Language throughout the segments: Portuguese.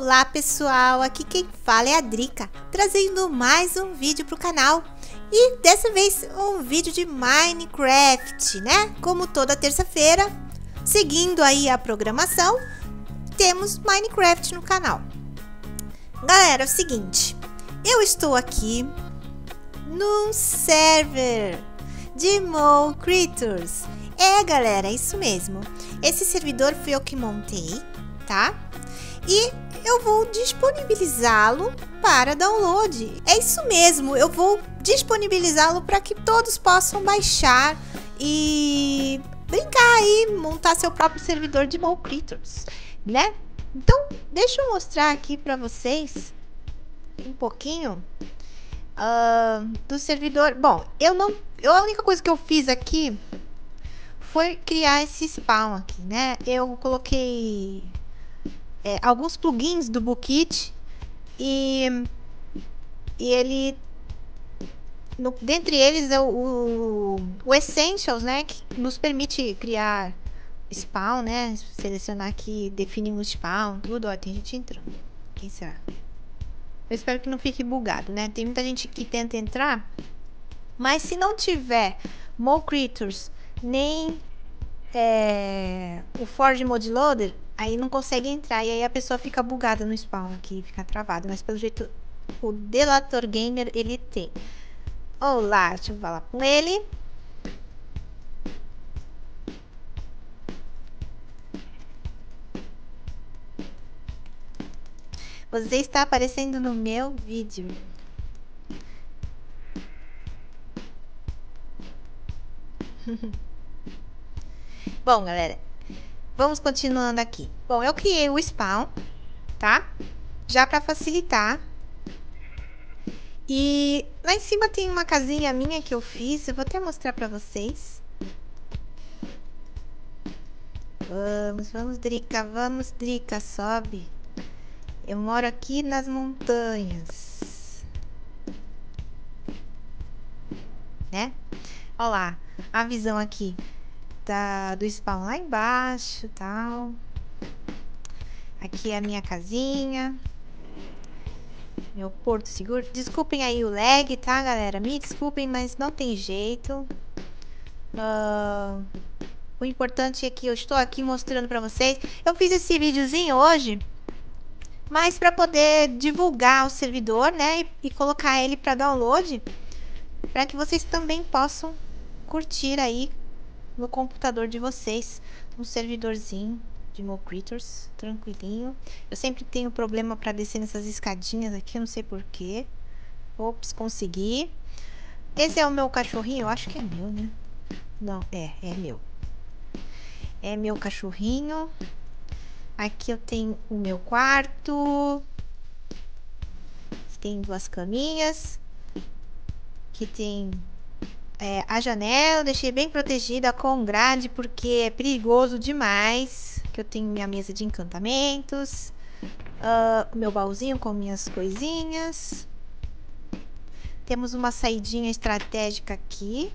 Olá pessoal, aqui quem fala é a Drica, trazendo mais um vídeo para o canal. E dessa vez um vídeo de Minecraft, né? Como toda terça-feira, seguindo aí a programação, temos Minecraft no canal. Galera, é o seguinte, eu estou aqui num server de Mo'Creatures. É galera, é isso mesmo. Esse servidor foi eu que montei, tá? E eu vou disponibilizá-lo para download. É isso mesmo, eu vou disponibilizá-lo para que todos possam baixar e brincar aí, montar seu próprio servidor de Mo'Creatures, né? Então, deixa eu mostrar aqui para vocês um pouquinho do servidor. Bom, a única coisa que eu fiz aqui foi criar esse spawn aqui, né? Eu coloquei alguns plugins do Bukkit e ele, dentre eles é o Essentials, né? Que nos permite criar spawn, né? Selecionar aqui, definir um spawn, tudo. Ó, tem gente entrando. Quem será? Eu espero que não fique bugado, né? Tem muita gente que tenta entrar, mas se não tiver Mo'Creatures nem o Forge Mod Loader, aí não consegue entrar e aí a pessoa fica bugada no spawn aqui, fica travada. Mas pelo jeito o Delator Gamer ele tem. Olá, deixa eu falar com ele. Você está aparecendo no meu vídeo. Bom, galera, vamos continuando aqui. Bom, eu criei o spawn, tá? Já para facilitar. E lá em cima tem uma casinha minha que eu fiz. Eu vou até mostrar para vocês. Vamos, vamos, Drica. Vamos, Drica. Sobe. Eu moro aqui nas montanhas. Né? Olha lá. A visão aqui. Do spawn lá embaixo, tal. Aqui é a minha casinha, meu porto seguro. Desculpem aí o lag, tá, galera? Me desculpem, mas não tem jeito. O importante é que eu estou aqui mostrando pra vocês. Eu fiz esse videozinho hoje, mas pra poder divulgar o servidor, né? E colocar ele pra download, pra que vocês também possam curtir aí no computador de vocês, um servidorzinho de Mo'Creatures, tranquilinho. Eu sempre tenho problema para descer nessas escadinhas aqui, não sei porquê. Ops, consegui. Esse é o meu cachorrinho, eu acho que é meu, né? Não, é meu. É meu cachorrinho. Aqui eu tenho o meu quarto. Tem duas caminhas. Aqui tem... a janela eu deixei bem protegida com grade, porque é perigoso demais. Que eu tenho minha mesa de encantamentos, meu baúzinho com minhas coisinhas. Temos uma saidinha estratégica aqui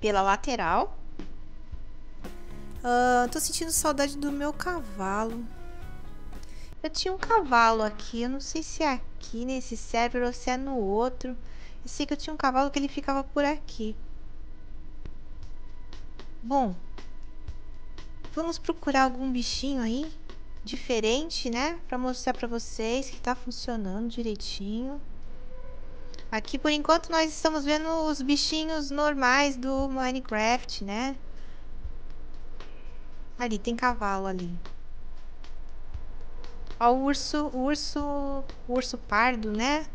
pela lateral. Tô sentindo saudade do meu cavalo. Eu tinha um cavalo aqui, eu não sei se é aqui nesse server ou se é no outro. Eu sei que eu tinha um cavalo que ele ficava por aqui. Bom, vamos procurar algum bichinho aí diferente, né? Pra mostrar pra vocês que tá funcionando direitinho. Aqui por enquanto nós estamos vendo os bichinhos normais do Minecraft, né? Ali, tem cavalo ali. Ó o urso pardo, né?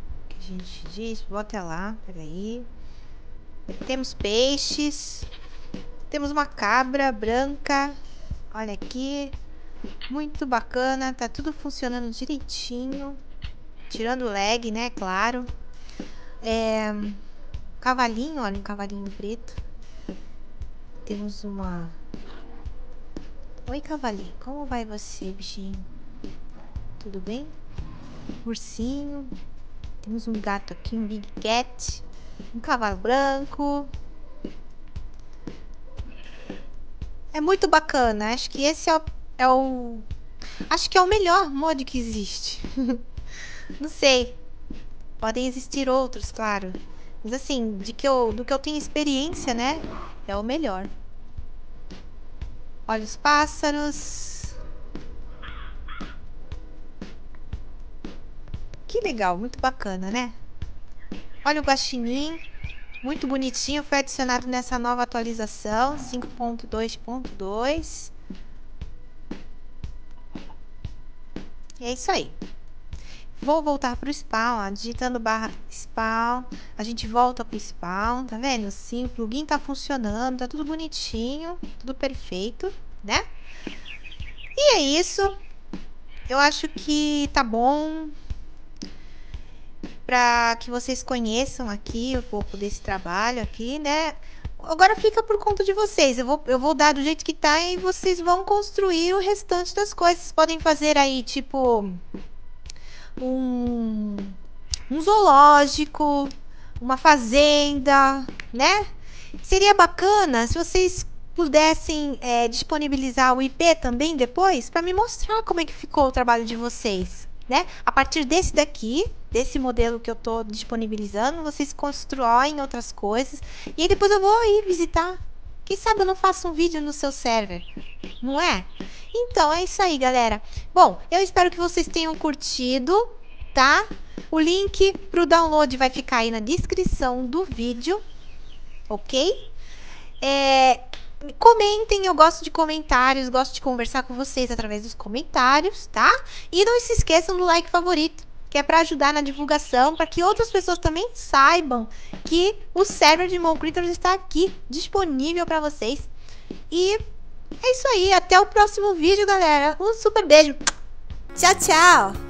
Gente, diz, vou até lá, peraí. Temos peixes. Temos uma cabra branca. Olha aqui. Muito bacana, tá tudo funcionando direitinho. Tirando lag, né, claro. Cavalinho, olha, um cavalinho preto. Temos uma... Oi, cavalinho, como vai você, bichinho? Tudo bem? Ursinho. Temos um gato aqui, um big cat, um cavalo branco. É muito bacana, acho que esse é o Acho que é o melhor mod que existe. Não sei. Podem existir outros, claro. Mas assim, do que eu tenho experiência, né? É o melhor. Olha os pássaros. Que legal, muito bacana, né? Olha o guaxinim. Muito bonitinho, foi adicionado nessa nova atualização, 5.2.2. É isso aí. Vou voltar pro spawn, ó, digitando barra spawn. A gente volta pro spawn, tá vendo? Sim, o plugin tá funcionando, tá tudo bonitinho, tudo perfeito, né? E é isso. Eu acho que tá bom. Para que vocês conheçam aqui um pouco desse trabalho aqui, né? Agora fica por conta de vocês. Eu vou dar do jeito que tá e vocês vão construir o restante das coisas. Podem fazer aí, tipo, um zoológico, uma fazenda, né? Seria bacana se vocês pudessem disponibilizar o IP também depois, para me mostrar como é que ficou o trabalho de vocês, né? A partir desse daqui, desse modelo que eu tô disponibilizando, vocês constroem outras coisas. E aí depois eu vou aí visitar. Quem sabe eu não faço um vídeo no seu server, não é? Então é isso aí, galera. Bom, eu espero que vocês tenham curtido, tá? O link pro download vai ficar aí na descrição do vídeo, ok? Comentem, eu gosto de comentários, gosto de conversar com vocês através dos comentários, tá? E não se esqueçam do like favorito, que é para ajudar na divulgação, para que outras pessoas também saibam que o server de Mo'Creatures está aqui, disponível para vocês. E é isso aí, até o próximo vídeo, galera. Um super beijo. Tchau, tchau!